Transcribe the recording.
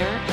there